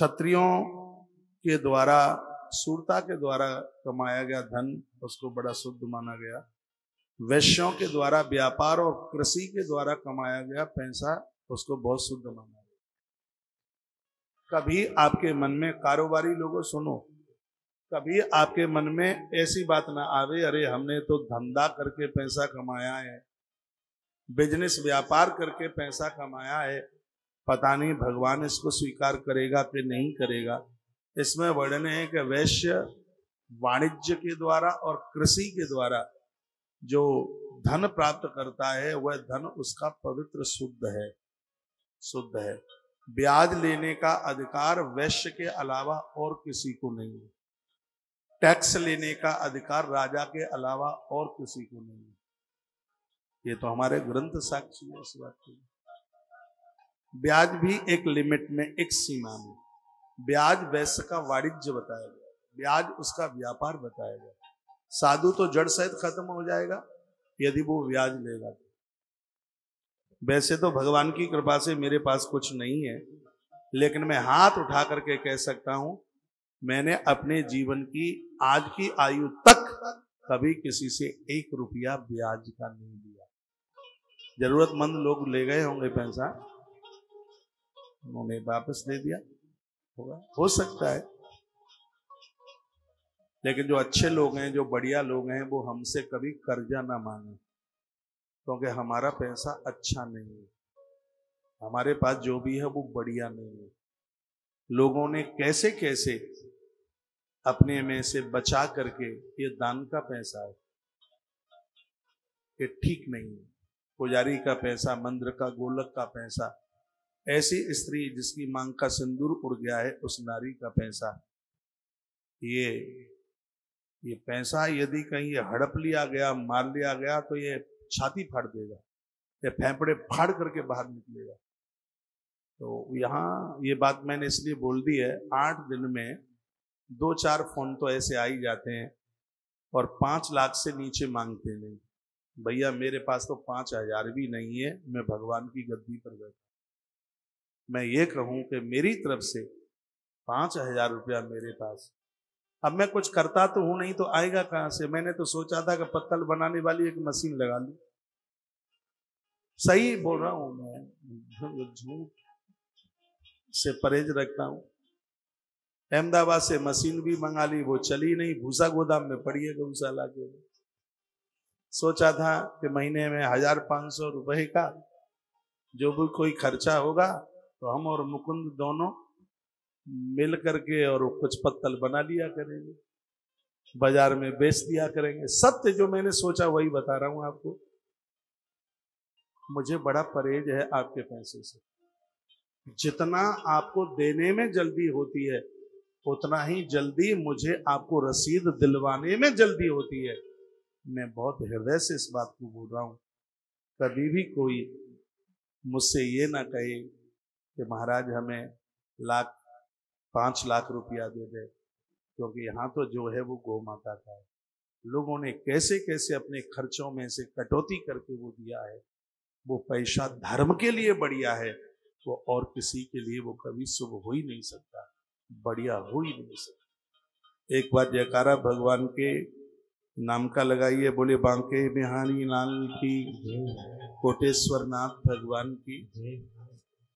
क्षत्रियों के द्वारा, सूरता के द्वारा कमाया गया धन उसको बड़ा शुद्ध माना गया। वैश्यों के द्वारा व्यापार और कृषि के द्वारा कमाया गया पैसा उसको बहुत शुद्ध माना गया। कभी आपके मन में, कारोबारी लोगों सुनो, कभी आपके मन में ऐसी बात ना आवे अरे हमने तो धंधा करके पैसा कमाया है, बिजनेस व्यापार करके पैसा कमाया है, पता नहीं भगवान इसको स्वीकार करेगा कि नहीं करेगा। इसमें वर्णन है कि वैश्य वाणिज्य के द्वारा और कृषि के द्वारा जो धन प्राप्त करता है वह धन उसका पवित्र शुद्ध है। ब्याज लेने का अधिकार वैश्य के अलावा और किसी को नहीं है। टैक्स लेने का अधिकार राजा के अलावा और किसी को नहीं है। ये तो हमारे ग्रंथ साक्षी है इस बात की। ब्याज भी एक लिमिट में, एक सीमा में। ब्याज वैश्य का वाणिज्य बताया गया, ब्याज उसका व्यापार बताया गया। साधु तो जड़ सहित खत्म हो जाएगा यदि वो ब्याज लेगा। वैसे तो भगवान की कृपा से मेरे पास कुछ नहीं है, लेकिन मैं हाथ उठा करके कह सकता हूं मैंने अपने जीवन की आज की आयु तक कभी किसी से 1 रुपया ब्याज का नहीं दिया। जरूरतमंद लोग ले गए होंगे पैसा, उन्होंने वापस दे दिया होगा, हो सकता है। लेकिन जो अच्छे लोग हैं, जो बढ़िया लोग हैं, वो हमसे कभी कर्जा ना मांगे, क्योंकि हमारा पैसा अच्छा नहीं है, हमारे पास जो भी है वो बढ़िया नहीं है। लोगों ने कैसे कैसे अपने में से बचा करके, ये दान का पैसा है, ये ठीक नहीं है। पुजारी का पैसा, मंदिर का, गोलक का पैसा, ऐसी स्त्री जिसकी मांग का सिंदूर उड़ गया है उस नारी का पैसा, ये पैसा यदि कहीं हड़प लिया गया, मार लिया गया तो ये छाती फाड़ देगा, ये फेफड़े फाड़ करके बाहर निकलेगा। तो यहाँ ये बात मैंने इसलिए बोल दी है, 8 दिन में 2-4 फोन तो ऐसे आ ही जाते हैं और 5 लाख से नीचे मांगते नहीं। भैया मेरे पास तो 5,000 भी नहीं है, मैं भगवान की गद्दी पर बैठा। मैं ये कहूँ कि मेरी तरफ से 5,000 रुपया मेरे पास, अब मैं कुछ करता तो हूँ नहीं तो आएगा कहाँ से। मैंने तो सोचा था कि पत्तल बनाने वाली एक मशीन लगा लूँ। सही बोल रहा हूँ मैं, झूठ से परहेज रखता हूँ। अहमदाबाद से मशीन भी मंगा ली, वो चली नहीं, भूसा गोदाम में पड़ी है गौशाला के। सोचा था कि महीने में 1,500 रुपये का जो भी कोई खर्चा होगा तो हम और मुकुंद दोनों मिल करके और कुछ पत्तल बना लिया करेंगे, बाजार में बेच दिया करेंगे। सत्य जो मैंने सोचा वही बता रहा हूँ आपको। मुझे बड़ा परहेज है आपके पैसे से। जितना आपको देने में जल्दी होती है उतना ही जल्दी मुझे आपको रसीद दिलवाने में जल्दी होती है। मैं बहुत हृदय से इस बात को बोल रहा हूँ। कभी भी कोई मुझसे ये ना कहे कि महाराज हमें 5 लाख रुपया दे दे, क्योंकि यहाँ तो जो है वो गौ माता का है। लोगों ने कैसे कैसे अपने खर्चों में से कटौती करके वो दिया है। वो पैसा धर्म के लिए बढ़िया है, वो और किसी के लिए वो कभी शुभ हो ही नहीं सकता, बढ़िया हो ही नहीं सकता। एक बार जयकारा भगवान के नाम का लगाइए, बोले बांके बिहारी लाल की, कोटेश्वर नाथ भगवान की।